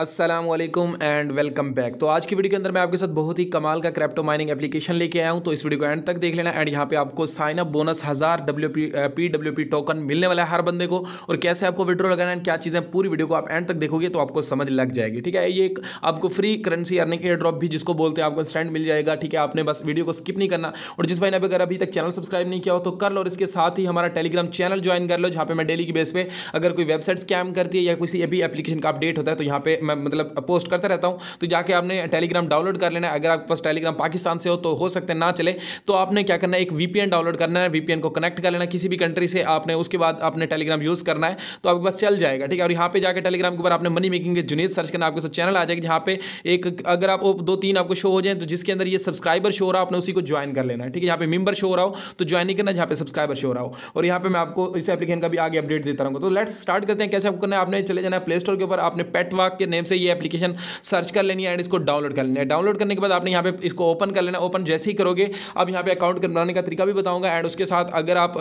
अस्सलाम वालेकुम and welcome back. तो आज की वीडियो के अंदर मैं आपके साथ बहुत ही कमाल का क्रिप्टो माइनिंग एप्लीकेशन लेके आया हूं। तो इस वीडियो को एंड तक देख लेना एंड यहां पे आपको sign up bonus 1000 PWP token मिलने वाला है हर बंदे को, और कैसे आपको विड्रॉ लगाना एंड क्या चीज़ें, पूरी वीडियो को आप एंड तक देखोगे तो आपको समझ लग जाएगी। ठीक है, ये एक आपको free currency earning airdrop भी जिसको बोलते हैं आपको इंस्टेंट मिल जाएगा। ठीक है, आपने बस वीडियो को स्किप नहीं करना, और जिस भाई ने अगर अभी तक चैनल सब्सक्राइब नहीं किया हो तो कर लो, और इसके साथ ही हमारा टेलीग्राम चैनल ज्वाइन कर लो, जहाँ पे मैं डेली की बेस पे अगर कोई वेबसाइट स्कैम करती है या किसी भी एप्लीकेशन का अपडेट होता है तो यहाँ पे मैं मतलब पोस्ट करता रहता हूँ। तो जाके आपने टेलीग्राम डाउनलोड कर लेना है। अगर आपके पास टेलीग्राम पाकिस्तान से हो तो हो सकता है ना चले, तो आपने क्या करना है, एक VPN डाउनलोड करना है, VPN को कनेक्ट कर लेना किसी भी कंट्री से आपने, उसके बाद आपने टेलीग्राम यूज़ करना है तो आपके पास चल जाएगा। ठीक है, और यहाँ पे जाकर टेलीग्राम के ऊपर आपने मनी मेकिंग के जुनेद सर्च करना, आपके साथ चैनल आ जाएगा, जहाँ पे एक अगर आप 2-3 आपको शो हो जाए तो जिसके अंदर ये सब्सक्राइबर शो हो रहा है आपने उसी को ज्वाइन कर लेना है। ठीक है, यहाँ पे मेंबर शो हो रहा हो तो ज्वाइन नहीं करना जहाँ पे सब्सक्राइबर शो हो रहा हो, और यहाँ पे मैं आपको इस एप्लीकेशन का भी आगे अपडेट देता रहूँगा। तो लेट्स स्टार्ट करते हैं। कैसे आपको करना है, आपने चले जाना है प्ले स्टोर के ऊपर, आपने PetWalk के नेम से ये एप्लीकेशन सर्च कर लेनी है एंड इसको डाउनलोड कर लेना है। डाउनलोड करने के बाद आपने यहाँ पे इसको ओपन कर लेना है। ओपन जैसे ही करोगे, अब यहाँ पे अकाउंट बनाने का तरीका भी बताऊँगा, एंड उसके साथ अगर आप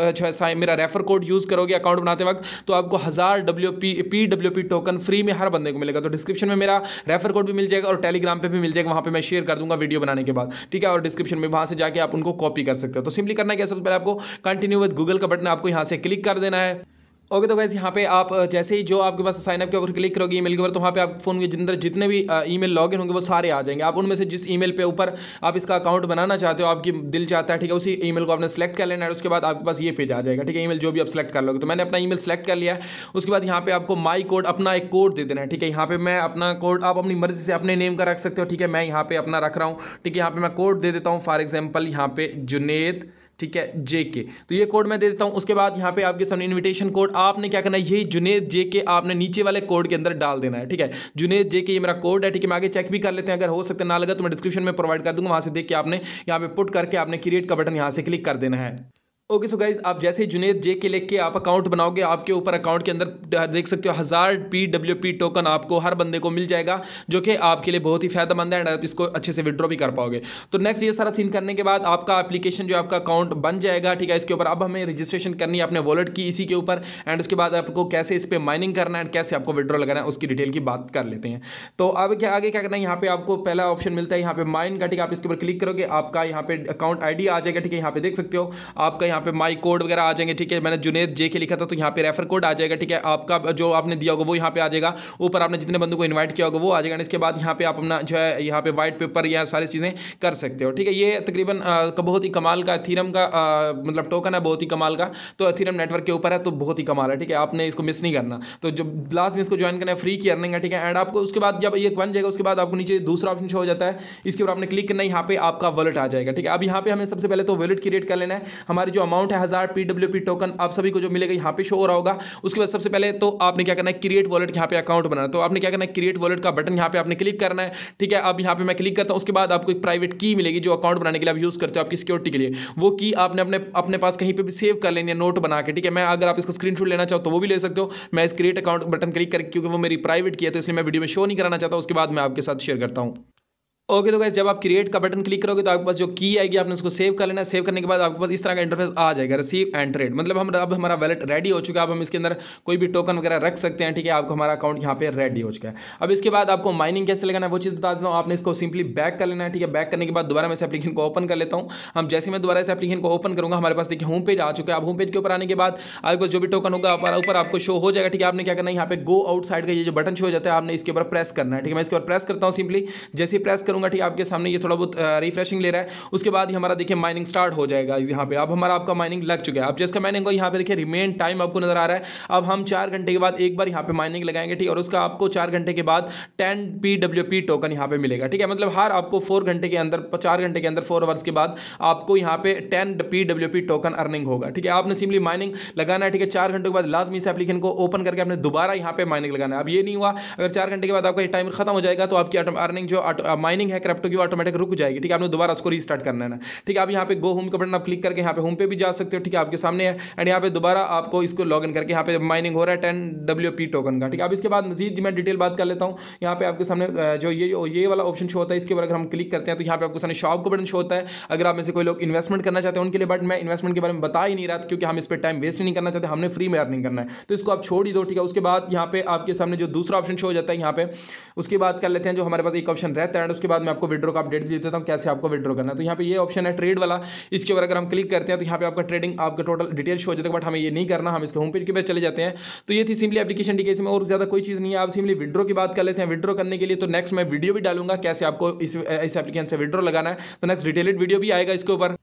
मेरा रेफर कोड यूज़ करोगे अकाउंट बनाते वक्त तो आपको 1000 PWP टोकन फ्री में हर बंदे को मिलेगा। तो डिस्क्रिप्शन में मेरा रेफर कोड भी मिल जाएगा और टेलीग्राम पर भी मिल जाएगा, वहाँ पर मैं शेयर कर दूँगा वीडियो बनाने के बाद। ठीक है, और डिस्क्रिप्शन में वहाँ से जाकर आप उनको कॉपी कर सकते हो। तो सिंपली करना क्या, सबसे पहले आपको कंटिन्यू विद गूगल का बटन आपको यहाँ से क्लिक कर देना है। ओके, तो गाइस यहाँ पे आप जैसे ही जो आपके पास साइनअप के ऊपर क्लिक करोगे ईमेल के ऊपर, तो वहाँ पे आप फोन के अंदर जितने भी ईमेल लॉगिन होंगे वो सारे आ जाएंगे। आप उनमें से जिस ईमेल पे ऊपर आप इसका अकाउंट बनाना चाहते हो, आपकी दिल चाहता है, ठीक है, उसी ईमेल को आपने सेलेक्ट कर लेना है। उसके बाद आपके पास ये पेज आ जाएगा। ठीक है, ईमेल जो भी आप सेलेक्ट कर लोगे, तो मैंने अपना ईमेल सेलेक्ट कर लिया है। उसके बाद यहाँ पे आपको माई कोड, अपना एक कोड दे देना है। ठीक है, यहाँ पे मैं अपना कोड आप अपनी मर्जी से अपने नेम का रख सकते हो। ठीक है, मैं यहाँ पे अपना रख रहा हूँ। ठीक है, यहाँ पे मैं कोड दे देता हूँ, फॉर एग्जाम्पल यहाँ पे जुनेद, ठीक है, JK, तो ये कोड मैं दे देता हूँ। उसके बाद यहाँ पे आपके सामने इनविटेशन कोड, आपने क्या करना है, यही जुनेद JK आपने नीचे वाले कोड के अंदर डाल देना है। ठीक है, जुनेद JK ये मेरा कोड है। ठीक है, मैं आगे चेक भी कर लेते हैं, अगर हो सकता है ना लगा तो मैं डिस्क्रिप्शन में प्रोवाइड कर दूंगा, वहाँ से देख के आपने यहाँ पे पुट करके आपने क्रिएट का बटन यहाँ से क्लिक कर देना है। ओके, सो गाइज आप जैसे जुनेद JK लिख के आप अकाउंट बनाओगे, आपके ऊपर अकाउंट के अंदर देख सकते हो 1000 PWP टोकन आपको हर बंदे को मिल जाएगा, जो कि आपके लिए बहुत ही फायदेमंद है एंड आप इसको अच्छे से विड्रॉ भी कर पाओगे। तो नेक्स्ट ये सारा सीन करने के बाद आपका एप्लीकेशन जो आपका अकाउंट बन जाएगा। ठीक है, इसके ऊपर अब हमें रजिस्ट्रेशन करनी है अपने वॉलेट की इसी के ऊपर, एंड उसके बाद आपको कैसे इस पर माइनिंग करना है एंड कैसे आपको विड्रॉ लगाना है उसकी डिटेल की बात कर लेते हैं। तो अब क्या आगे क्या करना है, यहाँ पे आपको पहला ऑप्शन मिलता है यहाँ पे माइन का। ठीक है, आप इसके ऊपर क्लिक करोगे, आपका यहाँ पे अकाउंट ID आ जाएगा। ठीक है, यहाँ पे देख सकते हो आपका यहाँ पे माई कोड वगैरह आ जाएंगे। ठीक है, मैंने जुनेद JK लिखा था तो यहाँ पे रेफर कोड आ जाएगा। ठीक है, आपका जो आपने दिया होगा वो यहाँ पे आ जाएगा, ऊपर आपने जितने बंदों को इनवाइट किया होगा वो आ जाएगा। इसके बाद यहाँ पे आप अपना जो है यहाँ पे वाइट पेपर या सारी चीज़ें कर सकते हो। ठीक है, ये तकरीबन बहुत ही कमाल का एथेरियम का मतलब टोकन है, बहुत ही कमाल का। तो एथेरियम नेटवर्क के ऊपर है तो बहुत ही कमाल है। ठीक है, आपने इसको मिस नहीं करना, तो जो लास्ट में इसको ज्वाइन करना है, फ्री की अर्निंग है। ठीक है, एंड आपको उसके बाद जब ये बन जाएगा उसके बाद आपको नीचे दूसरा ऑप्शन शो हो जाता है, इसके ऊपर आपने क्लिक करना है, यहाँ पे आपका वॉलेट आ जाएगा। ठीक है, अब यहाँ पे हमें सबसे पहले तो वॉलेट क्रिएट कर लेना है। हमारी जो अमाउंट है 1000 PWP टोकन आप सभी को जो मिलेगा यहाँ पे शो हो रहा होगा। उसके बाद सबसे पहले तो आपने क्या करना है, क्रिएट वॉलेट यहाँ पे अकाउंट बनाना है। तो आपने क्या करना है, क्रिएट वॉलेट का बटन यहाँ पे आपने क्लिक करना है। ठीक है, अब यहाँ पे मैं क्लिक करता हूँ। उसके बाद आपको एक प्राइवेट की मिलेगी जो अकाउंट बनाने के लिए आप यूज़ करते हो आपकी सिक्योरिटी के लिए। वो की आपने अपने पास कहीं पर भी सेव कर लेनी है नोट बना के। ठीक है, मैं अगर आप इसको स्क्रीनशॉट लेना चाहो तो वो भी ले सकते हो। मैं इस क्रिएट अकाउंट बटन क्लिक करके, क्योंकि वो मेरी प्राइवेट की है तो इसलिए मैं वीडियो में शो नहीं कराना चाहता, उसके बाद मैं आपके साथ शेयर करता हूँ। ओके, तो गाइस जब आप क्रिएट का बटन क्लिक करोगे तो आपके पास जो की आएगी आपने उसको सेव कर लेना है। सेव करने के बाद आपके पास इस तरह का इंटरफेस आ जाएगा, रिसीव एंड ट्रेड, मतलब हम अब हमारा वॉलेट रेडी हो चुका है, अब हम इसके अंदर कोई भी टोकन वगैरह रख सकते हैं। ठीक है, आपको हमारा अकाउंट यहाँ पे रेडी हो चुका है। अब इसके बाद आपको माइनिंग कैसे लगाना है वो चीज़ बता देता हूँ। आपने इसको सिंपली बैक कर लेना है। ठीक है, बैक करने के बाद दोबारा मैं इस एप्लीकेशन को ओपन कर लेता हूँ। हम जैसे मैं दोबारा इस एप्लीकेशन को ओपन करूँगा, हमारे पास देखिए होम पेज आ चुका है। अब होम पेज के ऊपर आने के बाद आपके पास जो भी टोकन होगा ऊपर आपको शो हो जाएगा। ठीक है, आपने क्या करना है, यहाँ पे गो आउटसाइड का ये जो बटन शो हो जाता है आपने इसके ऊपर प्रेस करना है। ठीक है, मैं इसके ऊपर प्रेस करता हूँ, सिंपली जैसे प्रेस करूँगा। ठीक है, आपके सामने ये थोड़ा बहुत रिफ्रेशिंग ले रहा है। उसके बाद हमारा देखिए माइनिंग स्टार्ट हो जाएगा। यहाँ पे अब हमारा आपका माइनिंग लग चुका है। अब जिसका माइनिंग को यहाँ पे देखिए रिमेन टाइम आपको नजर आ रहा है। अब हम 4 घंटे के बाद एक बार यहाँ पे माइनिंग लगाएंगे। ठीक है, और उसका आपको 4 घंटे के बाद 10 PWP टोकन यहाँ पे मिलेगा। ठीक है, मतलब हर आपको 4 घंटे के अंदर 4 घंटे के अंदर 4 आवर्स के बाद आपको यहाँ पे 10 PWP टोकन अर्निंग होगा। ठीक है, आपने सिंपली माइनिंग लगाना है। ठीक है, 4 घंटे के बाद लाजमी इस एप्लीकेशन को ओपन करके आपने दोबारा यहाँ पे माइनिंग लगाना है। अब ये नहीं हुआ, अगर 4 घंटे के बाद आपका टाइम खत्म हो जाएगा तो आपकी अर्निंग जो माइनिंग अर्निंग है क्रिप्टो की ऑटोमेटिक रुक जाएगी। ठीक है, आपने दोबारा उसको रीस्टार्ट करना है। ठीक है, आप यहाँ पे गो होम का बटन आप क्लिक करके यहाँ पे होम पे भी जा सकते हो। ठीक है, आपके सामने है एंड यहाँ पे दोबारा आपको इसको लॉग इन करके यहाँ पे माइनिंग हो रहा है 10 WP टोकन का। ठीक है, अब इसके बाद मजीद मैं डिटेल बात कर लेता हूँ। यहाँ पे आपके सामने जो ये वाला ऑप्शन शो होता है, इसके ऊपर अगर हम क्लिक करते हैं तो यहाँ पे आपके सामने शॉप का बटन शो होता है। अगर आप में से कोई लोग इन्वेस्टमेंट करना चाहते हैं उनके लिए, बट मैं इन्वेस्टमेंट के बारे में बता ही नहीं रहा था क्योंकि हम इस पर टाइम वेस्ट नहीं करना चाहते, हमने फ्री में अर्निंग करना है, तो इसको आप छोड़ ही दो। ठीक है, उसके बाद यहाँ पे आपके सामने जो दूसरा ऑप्शन शो हो जाता है, यहाँ पे उसकी बात कर लेते हैं, जो हमारे पास एक ऑप्शन रहता है। एंड उसके बाद मैं आपको विड्रो का अपडेट भी देता हूँ कैसे आपको विड्रो करना है। तो यहाँ पे ये ऑप्शन है ट्रेड वाला, इसके ऊपर अगर हम क्लिक करते हैं तो यहाँ पे आपका ट्रेडिंग आपका टोटल डिटेल शो हो जाता है, बट हमें ये नहीं करना, हम इसके होम पेज के पे चले जाते हैं। तो ये थी सिंपली एप्लीकेशन डिटेल्स में, और ज़्यादा कोई चीज़ नहीं है। आप सिंपली विड्रो की बात कर लेते हैं। विड्रो करने के लिए तो नेक्स्ट मैं वीडियो भी डालूंगा कैसे आपको इस एप्लीकेशन से विड्रो लगाना है, तो नेक्स्ट डिटेल्ड वीडियो भी आएगा इसके ऊपर।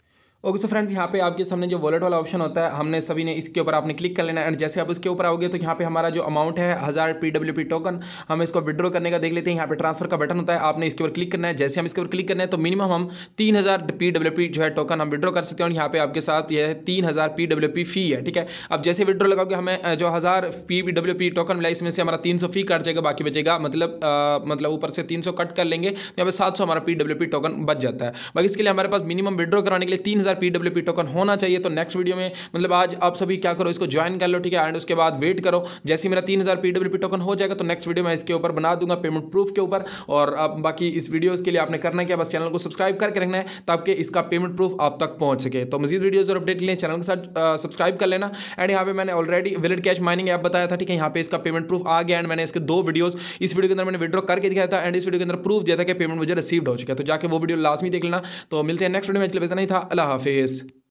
ओके सो फ्रेंड्स, यहाँ पे आपके सामने जो वॉलेट वाला ऑप्शन होता है, हमने सभी ने इसके ऊपर आपने क्लिक कर लेना है। एंड जैसे आप उसके ऊपर आओगे तो यहाँ पे हमारा जो अमाउंट है 1000 PWP टोकन, हम इसको विड्रॉ करने का देख लेते हैं। यहाँ पे ट्रांसफर का बटन होता है, आपने इसके ऊपर क्लिक करना है। जैसे हम इसके ऊपर क्लिक करना है तो मिनिमम हम 3000 PWP जो है टोकन हम विड्रॉ कर सकते हैं। और यहाँ पे आपके साथ यह 3000 PWP फी है। ठीक है, अब जैसे विड्रॉ लगाओगे हमें जो 1000 PWP टोकन मिला, इसमें से हमारा 300 फी कट जाएगा, बाकी बचेगा मतलब ऊपर से 300 कट कर लेंगे तो यहाँ पे 700 हमारा PWP टोकन बच जाता है। बाकी इसके लिए हमारे पास मिनिमम विड्रॉ कराने के लिए 3000 PWP टोकन होना चाहिए। तो नेक्स्ट वीडियो में मतलब आज आप सभी क्या करो, इसको ज्वाइन कर लो। ठीक है, एंड उसके बाद वेट करो, जैसे मेरा 3000 PWP टोकन हो जाएगा तो नेक्स्ट वीडियो मैं इसके ऊपर बना दूंगा पेमेंट प्रूफ के ऊपर। और अब बाकी इस वीडियोस के लिए आपने करना क्या, बस चैनल को सब्सक्राइब करके रखना है ताकि इसका पेमेंट प्रूफ आप तक पहुंच सके। तो मजीद वीडियोस और अपडेट के लिए चैनल के साथ सब्सक्राइब कर लेना। एंड यहाँ पे मैंने already valid cash mining app बताया था। ठीक है, यहाँ पे इसका पेमेंट प्रूफ आ गया एंड मैंने इसके 2 वीडियोस, इस वीडियो के अंदर मैंने विड्रॉ करके दिखाया था एंड इस वीडियो के अंदर प्रूफ दिया था कि पेमेंट मुझे रिसीव्ड हो चुका है। तो जाके वो वीडियो लास्ट में देख लेना। तो मिलते हैं नेक्स्ट वीडियो में, चले नहीं था। अल्लाह हाफिज़।